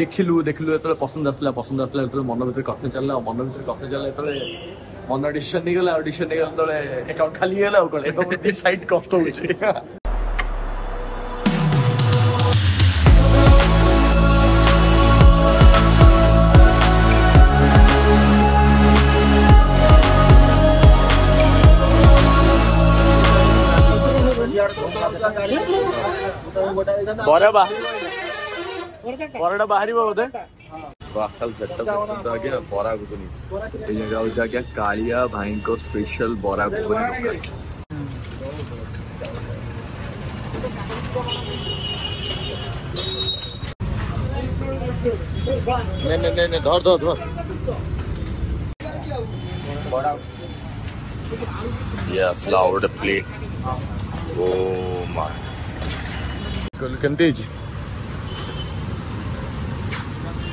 দেখিলু এতলে পছন্দ আসলে এতলে মন ভিতরে কথা চললা এতলে মন অডিশন নিগলা তলে অ্যাকাউন্ট খালি হলো কলে এবং এই সাইড কষ্ট হইছে बड़ा बाहरी बहुत है वाकल सेटअप आ गया बोरा गुदनी ये जगह हो जा गया कालिया भाई को स्पेशल बोरा गुदनी नहीं धर बड़ा यस लाउड प्लेट ओ माय गॉड कंटेज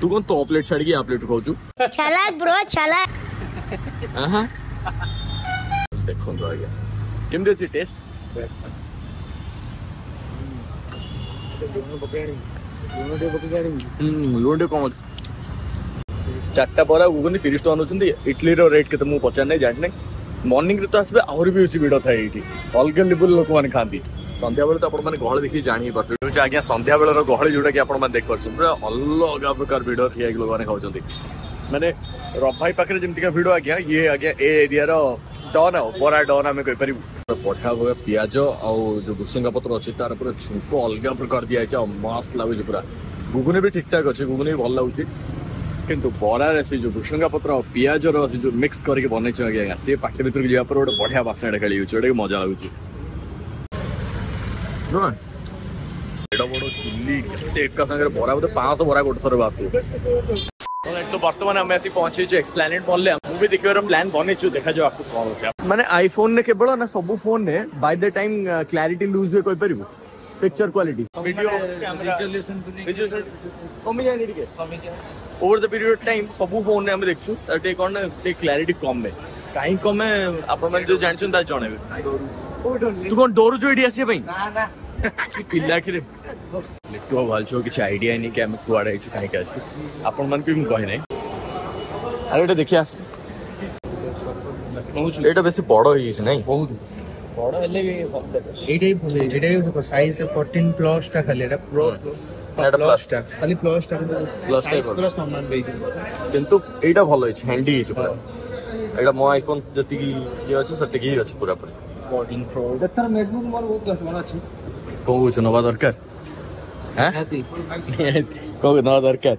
तू कौन तो प्लेट छाड़ गया प्लेट खाऊ चला ब्रो चला हां देखो तो आ गया केम दे छी टेस्ट लोंडे कोमल चारटा बरा गुगनी 30 टका अनुचंदी इटली रो रेट के त मु पचार नै जान नै मॉर्निंग रे त आसबे और भी बेसी भीड़ थाई इठी अलग लेवल लोक मान खांदी संध्या बेला तो अपन गहल देखि जानी परते आज्ञा संध्या बेला रो गहल जोटा कि अपन देख परछन पूरा अलग प्रकार वीडियो थिया लोग माने खाउचंती माने रब भाई पाखरे जेमति का वीडियो आज्ञा ये आज्ञा ए एरिया रो डन हो बरा डन हमें कहि परिबो पठा हो प्याज और जो गुसुंगा पत्र अछि तार पर छुंको अलग प्रकार दिया छै मस्त लागै छै पूरा गुगुने भी ठीक ठाक अछि गुगुने भी भल लागै छै किंतु बरा रे से जो गुसुंगा पत्र और प्याज रो से जो मिक्स करके बनै छै आज्ञा से पाखे भीतर गेला पर ओडा बढ़िया वासना डाली छै ओडा मजा लागै छै ना एडा बडो चिल्ली केते एक का संगे बोरा बते 500 बोरा गोट थरे बात तो लेट्स तो वर्तमान हम ऐसी पहुंचे जे एक्सप्लेनेट बोल ले हम भी देखियो हम प्लान बने छु देखा जो आपको कॉल हो माने आईफोन ने केवल ना सब फोन ने by the time clarity lose हो कोइ परिबो पिक्चर क्वालिटी वीडियो रिजोल्यूशन कमी जानी ठीक है कमी जा ओवर द पीरियड टाइम सब फोन ने हम देख छु टेक ऑन टेक क्लैरिटी कम में काई कम में अपन मन जो जानछन ता जणेबे तू कौन डोर जो आईडिया से भाई ना ना पिल्ला के लिट्टू वालचो के आईडिया नहीं के कुआड़ा है काई का अपन मन भी कहि नै अरे देखिया एटा बेसी बडो होई छै नै बहुत बडो हेले भी एटा साइज 14 प्लस टा खाली एटा प्रो एटा प्लस टा खाली प्लस टा पूरा सामान देइ छै किंतु एटा भलो छै हैंडी छै पूरा एटा मो आईफोन जति की जे अछि सति की अछि पूरा पूरा कोडिंग फ्रॉड दतर नेटबुक मोर बहुत दसवाना छी कोउ चनवा दरकार हैं कोउ नवा दरकार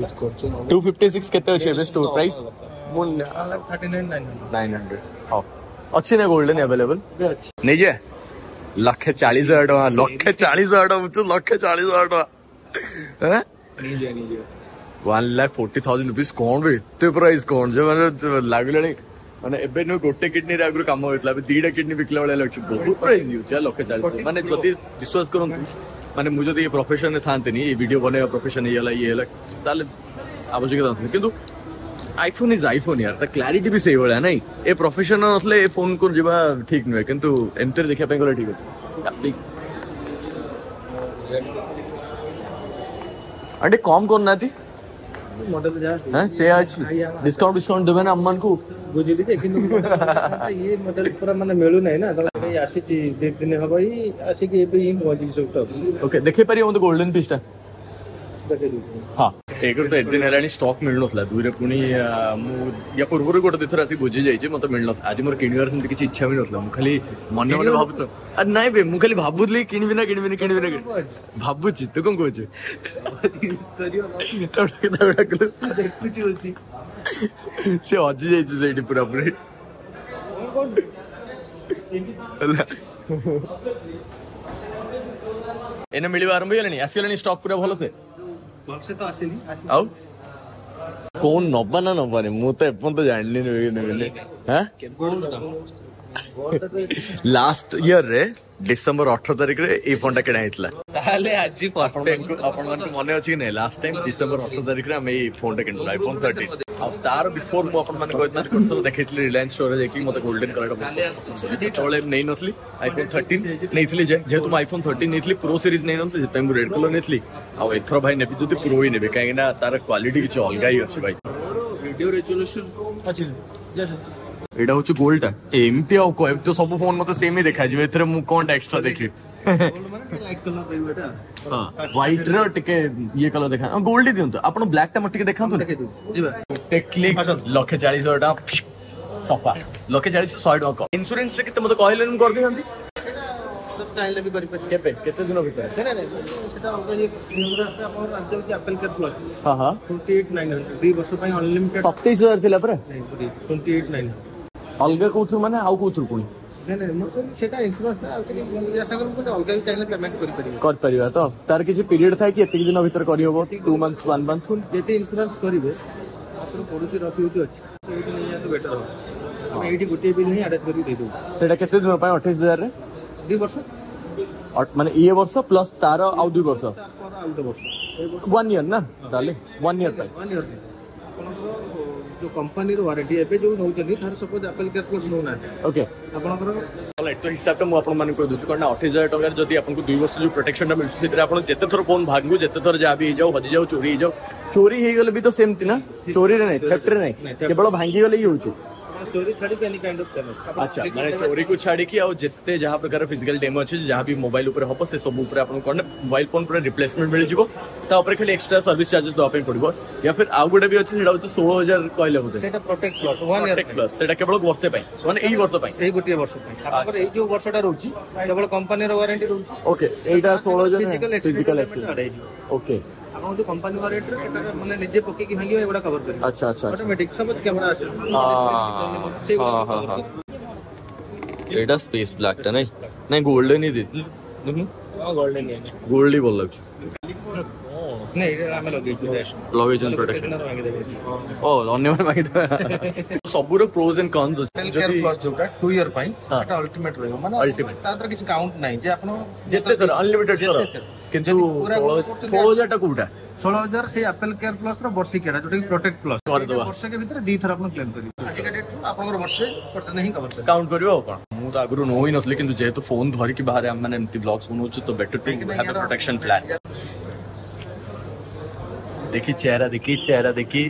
यूज करछु 256 केते छै एवरेज स्टोर प्राइस मोन 399900 हां अच्छी ने गोल्डन अवेलेबल नहीं जे 140000 टका 140000 टका बुझ 140000 टका हैं नहीं जे 140000 रुपीस कोन बे इतने प्राइस कोन जे माने लागले माने एबे नो गोटे किडनी रे आगु काम होइतला बे दीडा किडनी बिकला वाला लक्ष बहुत प्राइस यू चल ओके चल माने जदी विश्वास करू माने मु जदी प्रोफेशन थानते नी ए वीडियो बने प्रोफेशन ये हला ताले आवश्यकता नथि किंतु आईफोन इज आईफोन यार द क्लैरिटी भी सही होला नाही ए प्रोफेशन असले ए फोन को जेबा ठीक नै किंतु एंटर देखिया पे गले ठीक है प्लीज अरे कम करना थी मॉडल जा हां से आज डिस्काउंट देबे ना अम्मान को बुझी दीजिए किंतु ये मॉडल पूरा माने मेलु नहीं ना भाई आसी छी देख दिन हो भाई आसी के भी इन बजी सकता ओके देखे पारी हम तो गोल्डन पिस्टा हां एक तो एक दिन हेलानी स्टॉक मिलनोसला दुरे पुनी मु या पूर्वपुर गोटे दिथर आसी बुझी जाई छी मत मिलनोस आज मोर किनवार संति किछ इच्छा मिलनोसला मु खाली मन मन भाबत अरे नाही बे मु खाली भाबुतली किनबिना भाबु छी तो कोन कोछ यूज करियो ना तोड़ा के देखु छी ओसी से आज जाई छी सेठी पूरा पूरा कोन हला एने मिलि आरंभ होले नी आसी लेनी स्टॉक पूरा भलो से बॉक्स से तो आसे नी आऊ কোন নব্বা না নব্বানি মু তো এপর্যন্ত জানিনি নেবেলে হ্যাঁ লাস্ট ইয়ার রে ডিসেম্বর 18 তারিখ রে এই ফোনটা কিনা হইতলা তাহলে আজি পারফেক্ট আপনাদের মনে আছে কি না লাস্ট টাইম ডিসেম্বর 18 তারিখ রে আমি এই ফোনটা কিনলো আইফোন 13 अब तार बिफोर मु अपन माने कोइना कुनसो देखैतली रिलायंस स्टोर जे कि मते गोल्डन कलर तोले नै नथली आईफोन 13 नैथली जे जे तुम आईफोन 13 नैथली प्रो सीरीज नै नथली टाइम रेड कलर नैथली आ एथरो भाई नेबी जति प्रो ही नेबे काहे ना तार क्वालिटी किछ अलगा ही अछि भाई वीडियो रेजोल्यूशन अछि जे एडा होछ गोल्ड एमटी आ कोएब तो सब फोन मते सेम ही देखा जे एथरे मु कोनटा एक्स्ट्रा देखली गोल्ड माने लाइक कलर पई बेटा हां व्हाइट रो टिके ये कलर देखा गोल्ड ही दियंतो अपन ब्लैक टा मटिके देखा तो जीवा क्लिक 140 टा सफा 140 100 टका इंश्योरेंस रे किते मते कहलेन कर दिसंती सब चाहिले भी करि पर केबे केसे दिन भीतर नै नै सेटा अपन ये पूरा अपन आज जे एप्पल केयर प्लस हां हां 28900 2 वर्ष पई अनलिमिटेड 27000 थिला पर 28900 अलगा कोथु माने आउ कोथु कोनी नै नै मते सेटा इंश्योरेंस आ के आशा करू कोनी अलगा भी चाहिले पेमेंट करि परिबे कर परिबा तो तार किछ पीरियड थाय कि एते दिन भीतर करि होबो 2 मंथ्स 1 मंथ जेते इंश्योरेंस करिवे पड़ोसी रखी होती अच्छी एटी नहीं तो बेटर हो हम एटी गुटे बिल नहीं अटैच करी दे दो सेटा केते दिन पाए 28000 रे 2 वर्ष और माने ये वर्ष प्लस तार आउ 2 वर्ष तार आउ 2 वर्ष 1 ईयर ना ताले 1 ईयर पाए 1 ईयर जो कंपनी रो वारंटी एबे जो नउ जनी थार suppose Apple Care Plus no ना ओके आपन कर ऑलराइट तो हिसाब त मु आपन माने को दुछु करना 28000 टका जदी आपन को 2 वर्ष जो प्रोटेक्शन ना मिलछ सेते आपन जेते थोर फोन भांगू जेते थोर जाबी हे जाऊ हदि जाऊ चोरी हे जाऊ चोरी हे गेले भी तो सेम ती ना चोरी रे नै थेफ्ट रे नै केवल भांगी गेले ही होछु चोरी छाडी के एनी काइंड ऑफ चैनल अच्छा माने चोरी को छाडी के और जेते जहा प्रकार फिजिकल डैमेज छ जहा भी मोबाइल ऊपर होबो से सब ऊपर आपन कोन मोबाइल फोन पर रिप्लेसमेंट मिल जिवो ता ऊपर खाली एक्स्ट्रा सर्विस चार्जेस दो आपन पड़बो या फिर आउ गोडा भी अछि सेटा 16000 कहले होते सेटा प्रोटेक्ट प्लस 1 ईयर प्लस सेटा केवल वर्ष पय माने एई वर्ष पय एई गोटे वर्ष पय आपन एई जो वर्षटा रहउची केवल कंपनी रो वारंटी रहउची ओके एटा 16000 फिजिकल एक्सीडेंट ओके आपन जो कंपनी वारंटी सेटा माने निजे पक्की की भांगी एगोडा कवर करी अच्छा अच्छा ऑटोमेटिक सब कैमरा आसे हां हां हां एटा स्पेस ब्लैक ता नै नै गोल्डन ही दे देखु हां गोल्डन ही है गोल्ड ही बोल लग नहीं रे रामे लोगेजन प्रोटेक्शन ओ अन्यमन मांगी दे सबुरो pros and cons Apple Care Plus जोटा 2 ईयर पई सेटा अल्टीमेट रहयो माने अल्टीमेट तातर किछ काउंट नाही जे आपनो जते तर अनलिमिटेड कर किंतु 16000 टा कोटा 16000 से एप्पल केयर प्लस रो वर्षी केडा जोटा प्रोटेक्ट प्लस कर दो वर्ष के भीतर दी थरा आपन क्लेम करी आज के डेट आपन वर्ष करते नहीं कवर काउंट करियो अपन मु तो आगरो नो ही नसले किंतु जेतो फोन धरि के बाहर हम माने एमती ब्लॉग्स बनो छ तो better to have a protection plan देखी चेहरा देखी चेहरा देखी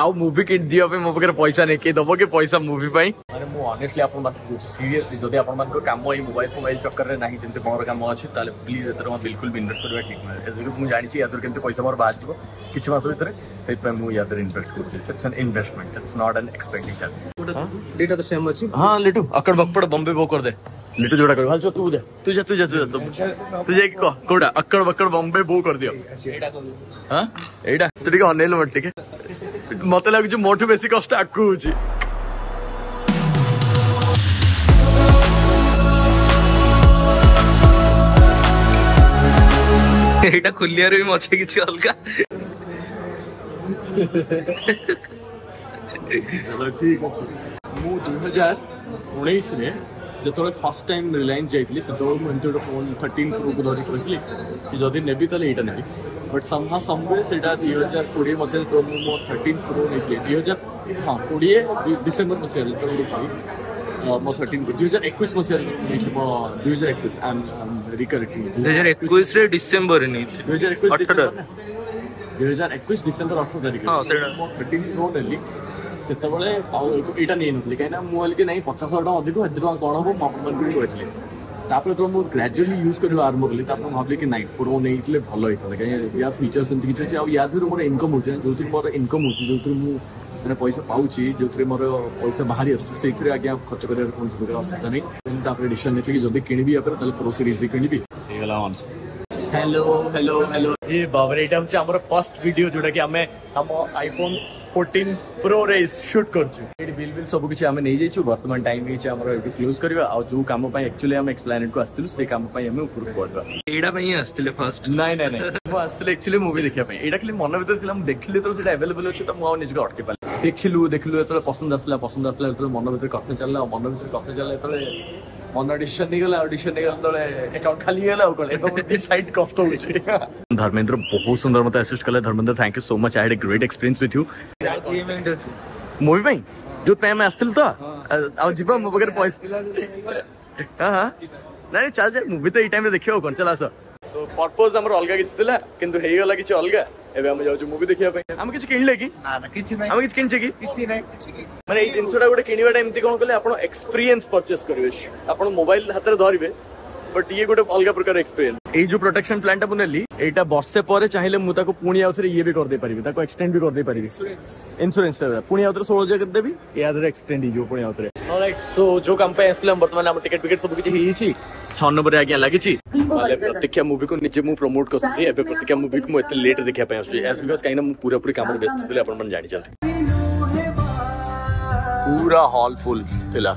आओ मूवी किट दियो पे मो बगर पैसा ने के दबो के पैसा मूवी पई अरे मो ऑनेस्टली आपन बात सीरियसली जदी आपन मान को काम होई मोबाइल मोबाइल चक्कर रे नाही जंते बड़ काम अछि ताले प्लीज एतरो बिल्कुल भी इन्वेस्ट करबा ठीक नै एजो मु जानि छी यादर केते पैसा मोर बाज दिबो किछ मास भीतर से पे मु यादर इन्वेस्ट कर छी it's an investment it's not an expectation डेटा तो सेम अछि हां लेटू अकड़ बकड़ बॉम्बे बो कर दे लेटू जोड़ा कर हाल तू जा को कोडा अक्कड़ बक्कड़ बॉम्बे बो कर दियो एडा को हां एडा तू ठीक ऑनलाइन मत ठीक मत लाग जो मोठो बेसी कष्ट आकू छी एडा खुलिया रे मचे किछ अलगा चलो ठीक मु 2019 रे जतोले फर्स्ट टाइम रिलायंस जाइतली सतो इंटरो फोन 13 प्रो को धरि करली कि जदी नेबी तले एटा नेबी बट समहा समवे सेटा 2020 मसेल तो मो 13 प्रो नेतली 2000 हां 20 दिसंबर मसेल तो नेतली मो 13 2021 मसेल नेतली मो 2021 आई एम वेरी करेक्ट 2021 रे दिसंबर ने 2021 दिसंबर 18 तारिख हां सेटा मो 13 प्रो नेली सेते बळे एटा नै नथले काहेना मोबाइल के नै 500 टका अधिक एते टका कोन हो अपन को कहले तापर तो मो ग्रेजुअली यूज करबा आरंभ करले तापर भाबले कि नै प्रो नै इतले भलो इतले काहे या फीचर्स एंती किछ छै आ या धुर मोर इनकम हो छै जोतिर मोर इनकम हो छै जोतिर मु माने पैसा पाउची जोतिर मोर पैसा बाहरी आछ सेतिर आगे खर्च करे कोन सुबिधा आवश्यकता नै तापर डिसीजन एतले कि जदी किनबी आपर तले प्रो सीरीज रे किनबी हे गला ऑन हेलो हेलो हेलो ए बाबरेटा हम हमर फर्स्ट वीडियो जोटा कि हमें हम आईफोन 14 Pro race shoot करछु एडी बिल बिल सब किछ हम नै जाइछु वर्तमान टाइम हे छै हमर एडी क्लोज करबा आ जो काम पय एक्चुअली हम एक्सप्लेनेट को आस्तिलु से काम पय हम ऊपर पडबा एडा पय आस्तिले फर्स्ट नै नै नै हम आस्तिले एक्चुअली मूवी देखिया पय एडा खाली मन भीतर थिला हम देखिले तो सेटा अवेलेबल अछि त हम निज अटके पाले देखिलु एतले पसंद आसला एतले मन भीतर कथा चलला मन भीतर कथा चलला एतले मन ऑडिशन निकल तले अकाउंट खाली गेला ओ कोले एबो डिसाइड कष्ट होछि धर्मेंद्र बहुत सुंदर मत असिस्ट करले Dharmendra thank you so much I had a great experience with you movie भाई जो टाइम आस्तिल तो आ जीवा मो बगर पैसा हां नहीं चल जा मूवी तो ई टाइम रे देखियो कोन चला सर तो पर्पस हमर अलगा किछ दिला किंतु हे गेला किछ अलगा एबे हम जाउ मूवी देखिया पई हम किछ किनले की ना किछ नहीं हम किछ किन छै की किछ नहीं माने ई जिंसडा गोटे किनिबाटा एम्ति कोन कहले आपण एक्सपीरियंस परचेस करबे आपण मोबाइल हातरे धरिबे बट ये गोटे अलगा प्रकार एक्सपीरियंस ए जो प्रोटेक्शन प्लान ता बुनेली एटा बर्षे पारे चाहिले मु ताको पुणी आउथरे ये भी कर दे परिबे ताको एक्सटेंड भी कर दे परिबे इंश्योरेंस पुणी आउथरे 16000 कर देबी ए आदर एक्सटेंड ही जो पुणी आउथरे ऑलराइट तो जो कंपनी असलम वर्तमान हम टिकट विकेट सब किछ ही छी 6 नंबर आज्ञा लागी छी प्रतिक्षा मूवी को निजे मु प्रमोट करथि एबे प्रतिक्षा मूवी को एते लेट देखिया पय आसु एज बिकॉज़ काइना मु पूरा पूरी काम व्यस्त थिले आपण मन जानि चलथि पूरा हॉल फुल थिला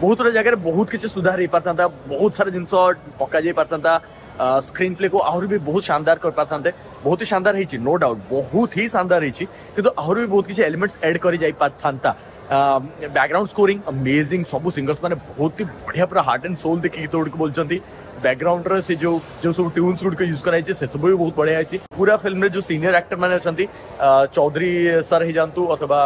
बहुत रे जगह बहुत किछ सुधार हे पारतांता बहुत सारे जिंस पक्का जे पारतांता स्क्रीन प्ले को और भी बहुत शानदार कर पाते बहुत ही शानदार है नो डाउट बहुत ही शानदार है किंतु और भी बहुत किसी एलिमेंट्स ऐड कर जाई पाता बैकग्राउंड स्कोरिंग अमेजिंग सब सिंगर्स मैंने बहुत ही बढ़िया पूरा हार्ट एंड सोल देखिए गीत गुड़क बोलते बैकग्राउंड रे से जो जो सब ट्यून्स गुड़क यूज कराई से सब भी बहुत बढ़िया है पूरा फिल्म रे जो सीनियर एक्टर मैंने अच्छा चौधरी सर ही जानतु अथवा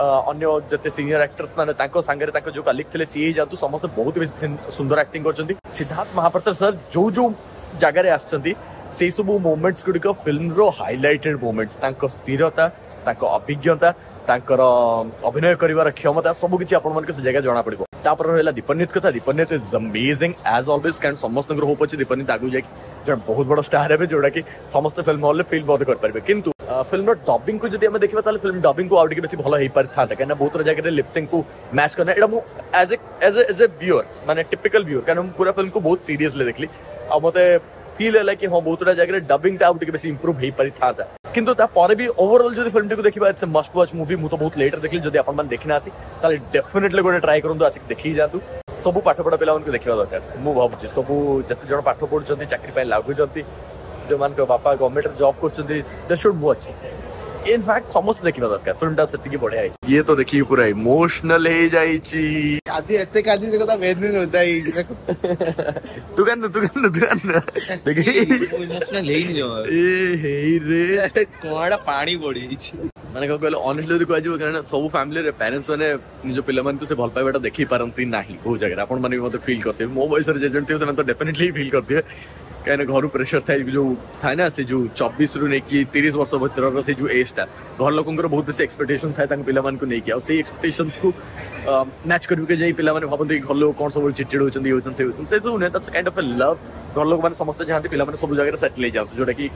अन्य जते सीनियर एक्टर्स माने ताको संगरे ताको जो कलिक थिले सी जानतु समस्त बहुत बेसी सुंदर एक्टिंग करचंती सिद्धार्थ महापात्र सर जो जो जगह रे आछचंती से सब मोमेंट्स गुडी को फिल्म रो हाइलाइटेड मोमेंट्स ताको स्थिरता ताको अभिज्ञता ताकर अभिनय करिवार क्षमता सब किछि आपण मन के से जगह जाना पड़िबो तापर रहला दीपनीत कथा Dipanit is amazing as always कैन समस्त नगर होप अछि दीपनीत आगु जाय जो बहुत बड़ा स्टार है जोड़ा कि समस्त फिल्म हॉल फील बहुत कर पारे किंतु फिल्म डबिंग को जब देखा तो फिल्म डबिंग को आउट बेस भल हो पाता कहीं बहुत जगह लिपसिंग को मैच करना यहाँ एज ए व्यूअर माने टिपिकल व्यूअर कहीं पूरा फिल्म को बहुत सीरियसली देखली आ मते फील है कि हाँ बहुत जगह डबिंग आउट बेस इंप्रूव हो पाता किंतु तापर भी ओवरऑल जो फिल्म टी देखा इट्स मस्ट वॉच मूवी मुझे बहुत लेट देखली जब आप देखी ना डेफिनेटली गोटे ट्राई करूँ आसिक देखी जातु सब पाठ पढ़ा पे देखा दरकार मुझे भावी सब जिते जन पाठ पढ़ुं चाकरी लगुंट जो मान बापा गवर्नमेंट जॉब कर इनफैक्ट समस्त देखा दरकार फिल्म से बढ़िया ये तो देखिए पूरा इमोशनल हो जाए पानी पड़ी मैंने कहले ऑनेस्टली कहू कहना सब फैमिली पेरेन्ट्स मैंने निज पे से भल पाइबाटा देखी पारती ना बहुत जगह आप मतलब फिल करते मो बयस जो डेफिनेटली फिल करते कहीं घर प्रेसर था जो था ना से जो 24 रु नहीं 30 वर्ष भर से जो एजटा घर लोक बहुत बेस एक्सपेक्टेशन था पाकि आई एक्सपेक्टेशन को मैच करके जाए पे भावती घर लोग कौन सब चिड़चिड़ होती से सब नहीं काइंड ऑफ ए लव घर लोक मैंने समस्त चाहते पे सब जगह सेटल हो जाते जोटा कि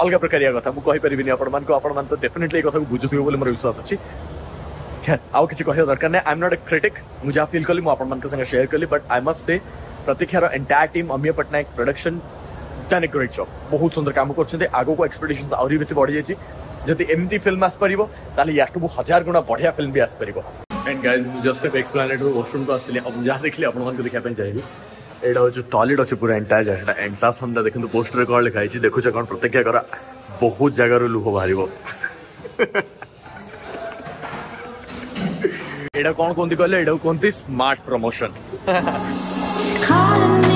अलग प्रकारिया कथ मुझे आप डेफिनेटली कथ बुझुवे मोर विश्वास अच्छी आउ किसी कह दरकार नहीं I am not a critic मुझे जहाँ फिल कली मुझे शेयर कली बट आई मस्ट से प्रतीक्षा रो entire team Amiya Patnaik production done a great job बहुत सुंदर काम करछन्ते आगो को एक्सपेक्टेशन आउरी बेसी बढ़ी जायछि जति एमटी फिल्म आस परिबो ताले याकबु 1000 गुणा बढ़िया फिल्म भी आस परिबो एंड गाइस मु जस्ट एक्सप्लेनेट रो वॉशरूम को आस्थिले अब जा देखले आपन मन को देखा पय जायबि एडा हो जो टॉयलेट अछि पूरा एंटायर जगहटा एंड सास हमदा देखंतु पोस्टर को लिखा आइछि देखु छ कोन प्रतीक्षा करा बहुत जगह रो लुहो बारिबो एडा कोन कोंती कहले एडा कोंती smart promotion She's calling me.